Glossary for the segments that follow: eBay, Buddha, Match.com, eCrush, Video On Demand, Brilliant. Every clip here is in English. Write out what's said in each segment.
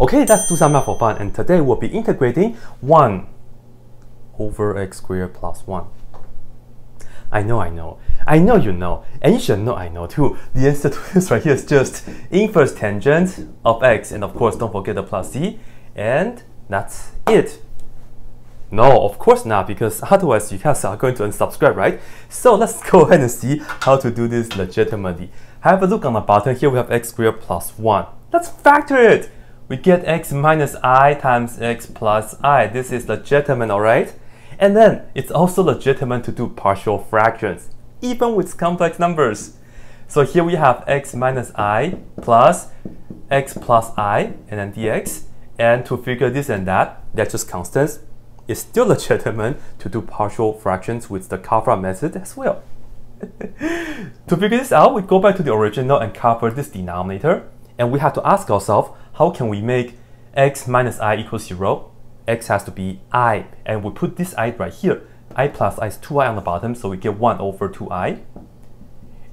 Okay, let's do some math for fun, and today we'll be integrating 1 over x squared plus 1. I know you know, and you should know I know too. The answer to this right here is just inverse tangent of x, and of course don't forget the plus c, and that's it. No, of course not, because otherwise you guys are going to unsubscribe, right? So let's go ahead and see how to do this legitimately. Have a look on the bottom. Here we have x squared plus 1. Let's factor it. We get x minus I times x plus I. This is legitimate, alright? And then it's also legitimate to do partial fractions, even with complex numbers. So here we have x minus I plus x plus I, and then dx. And to figure this and that, that's just constants. It's still legitimate to do partial fractions with the Carver method as well. To figure this out, we go back to the original and cover this denominator, and we have to ask ourselves, how can we make x minus I equals 0? X has to be I, and we put this I right here. I plus I is 2i on the bottom, so we get 1 over 2i.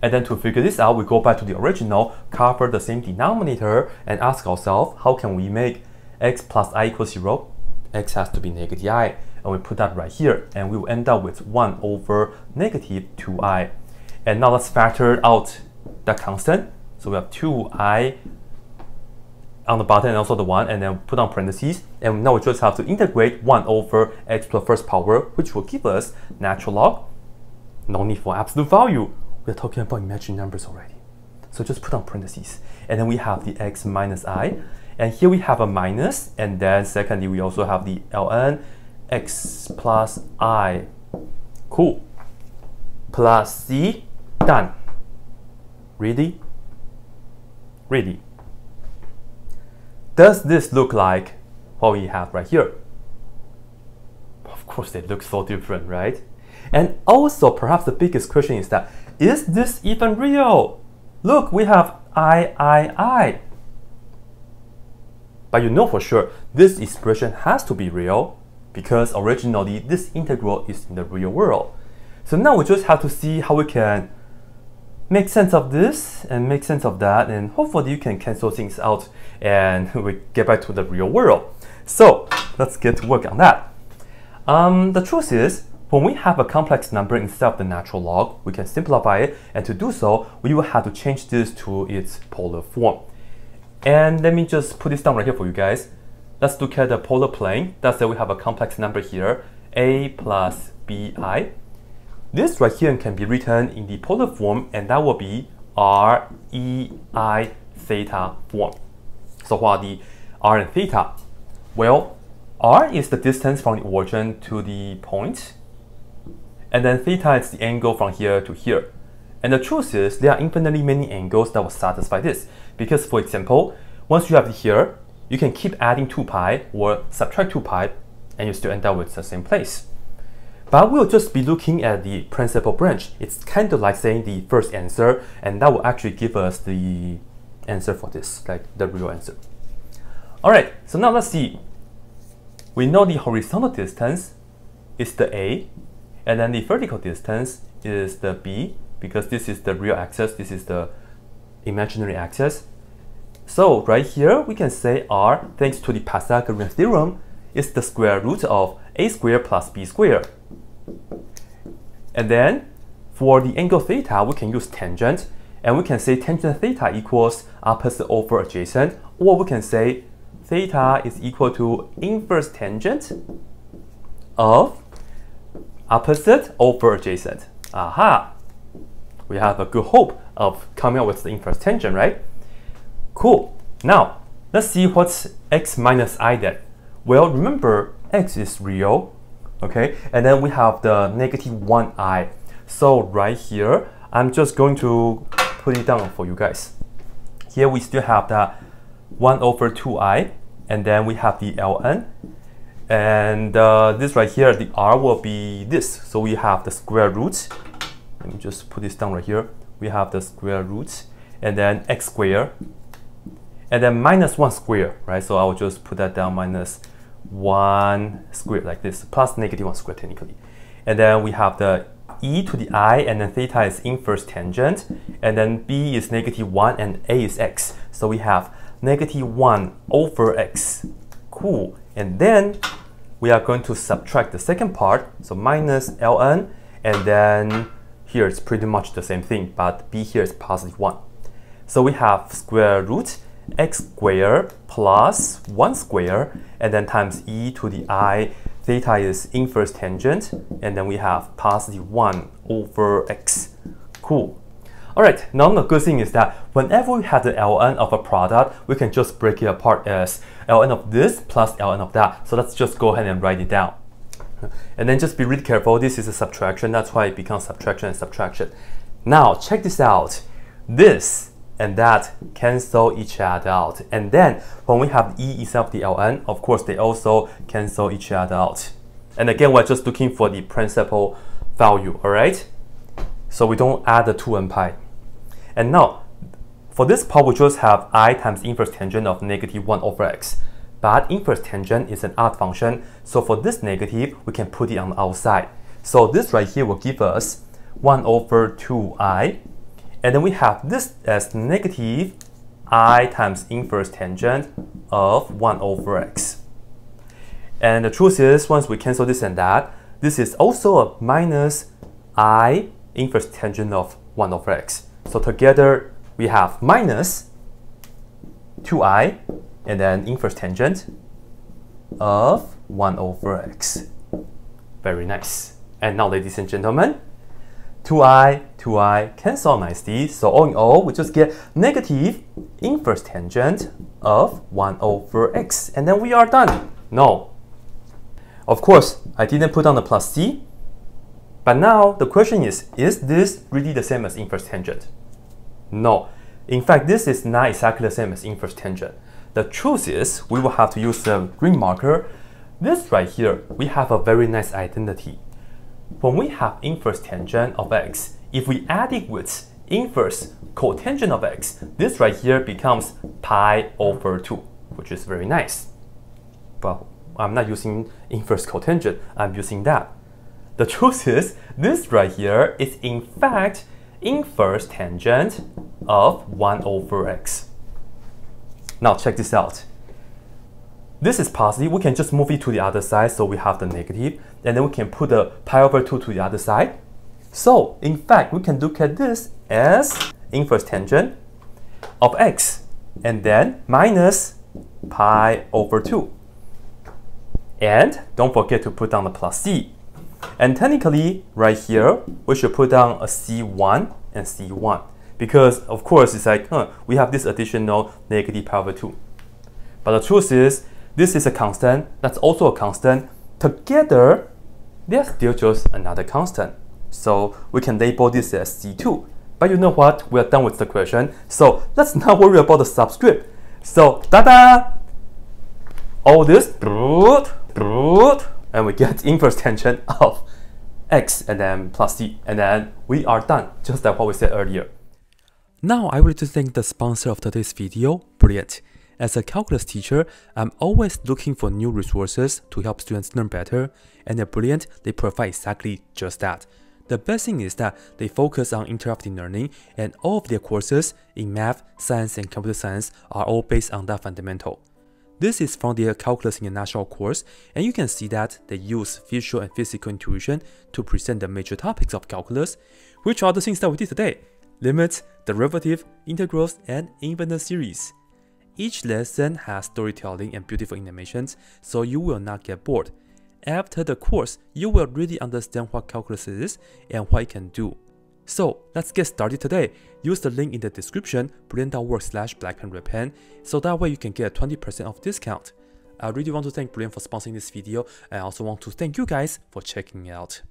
And then to figure this out, we go back to the original, cover the same denominator, and ask ourselves, how can we make x plus I equals 0? X has to be negative I, and we put that right here, and we will end up with 1 over negative 2i. And now let's factor out that constant. So we have 2i on the bottom and also the 1, and then put on parentheses, and now we just have to integrate 1 over x to the first power, which will give us natural log. No need for absolute value. We're talking about imaginary numbers already. So just put on parentheses, and then we have the x minus I. And here we have a minus, and then secondly, we also have the ln x plus I. Cool. Plus c, done. Really? Really? Does this look like what we have right here? Of course, they look so different, right? And also, perhaps the biggest question is that, is this even real? Look, we have I. But you know for sure, this expression has to be real, because originally this integral is in the real world. So now we just have to see how we can make sense of this and make sense of that, and hopefully you can cancel things out and we get back to the real world. So let's get to work on that. The truth is, when we have a complex number instead of the natural log, we can simplify it, and to do so, we will have to change this to its polar form. And let me just put this down right here for you guys. Let's look at the polar plane. That's that we have a complex number here, a plus bi. This right here can be written in the polar form, and that will be r e I theta form. So what are the r and theta? Well, r is the distance from the origin to the point, and then theta is the angle from here to here. And the truth is, there are infinitely many angles that will satisfy this. Because, for example, once you have it here, you can keep adding 2 pi or subtract 2 pi, and you still end up with the same place. But we'll just be looking at the principal branch. It's kind of like saying the first answer, and that will actually give us the answer for this, like the real answer. Alright, so now let's see. We know the horizontal distance is the a, and then the vertical distance is the b, because this is the real axis, this is the imaginary axis. So right here, we can say r, thanks to the Pythagorean theorem, is the square root of a squared plus b squared. And then, for the angle theta, we can use tangent, and we can say tangent theta equals opposite over adjacent, or we can say theta is equal to inverse tangent of opposite over adjacent. Aha! We have a good hope of coming up with the inverse tangent, right? Cool. Now, let's see what's x minus I then. Well, remember, x is real, okay? And then we have the negative 1i. So right here, I'm just going to put it down for you guys. Here we still have that 1 over 2i, and then we have the ln. And this right here, the r will be this. So we have the square root. Let me just put this down right here. We have the square root, and then x squared, and then minus 1 squared, right? So I will just put that down, minus 1 squared like this, plus negative 1 squared technically. And then we have the e to the I, and then theta is inverse tangent, and then b is negative 1, and a is x. So we have -1 over x. Cool. And then we are going to subtract the second part, so minus ln, and then here it's pretty much the same thing, but b here is +1. So we have square root x squared plus 1 squared, and then times e to the I, theta is inverse tangent, and then we have +1 over x. Cool. Alright, now the good thing is that whenever we have the ln of a product, we can just break it apart as ln of this plus ln of that. So let's just go ahead and write it down. And then just be really careful, this is a subtraction, that's why it becomes subtraction and subtraction. Now, check this out. This and that cancel each other out. And then, when we have e instead of the ln, of course they also cancel each other out. And again, we're just looking for the principal value, alright? So we don't add the 2 and pi. And now, for this part, we just have I times inverse tangent of -1 over x. But inverse tangent is an odd function, so for this negative, we can put it on the outside. So this right here will give us 1 over 2i. And then we have this as negative I times inverse tangent of 1 over x. And the truth is, once we cancel this and that, this is also a minus I inverse tangent of 1 over x. So together we have minus 2i and then inverse tangent of 1 over x. Very nice. And now, ladies and gentlemen, 2i cancel nicely. So all in all, we just get negative inverse tangent of 1 over x. And then we are done. No. Of course, I didn't put on the plus c. But now the question is this really the same as inverse tangent? No. In fact, this is not exactly the same as inverse tangent. The truth is, we will have to use a green marker. This right here, we have a very nice identity. When we have inverse tangent of x, if we add it with inverse cotangent of x, this right here becomes pi over 2, which is very nice. But I'm not using inverse cotangent, I'm using that. The truth is, this right here is in fact inverse tangent of 1 over x. Now check this out. This is positive, we can just move it to the other side, so we have the negative, and then we can put the pi over 2 to the other side. So, in fact, we can look at this as inverse tangent of x, and then minus pi over 2. And don't forget to put down the plus c. And technically, right here, we should put down a C1 and C1. Because, of course, it's like, we have this additional negative pi over 2. But the truth is, this is a constant, that's also a constant. Together, they're still just another constant. So, we can label this as C2. But you know what? We're done with the question. So, let's not worry about the subscript. So, ta-da! All this, and we get inverse tangent of x and then plus c, and then we are done, just like what we said earlier. Now I would like to thank the sponsor of today's video, Brilliant. As a calculus teacher, I'm always looking for new resources to help students learn better, and at Brilliant, they provide exactly just that. The best thing is that they focus on interactive learning, and all of their courses in math, science, and computer science are all based on that fundamental. This is from their Calculus International course, and you can see that they use visual and physical intuition to present the major topics of calculus, which are the things that we did today: limits, derivative, integrals, and infinite series. Each lesson has storytelling and beautiful animations, so you will not get bored. After the course, you will really understand what calculus is and what it can do. So let's get started today. Use the link in the description, brilliant.org/blackpenredpen, so that way you can get a 20% off discount. I really want to thank Brilliant for sponsoring this video, and I also want to thank you guys for checking it out.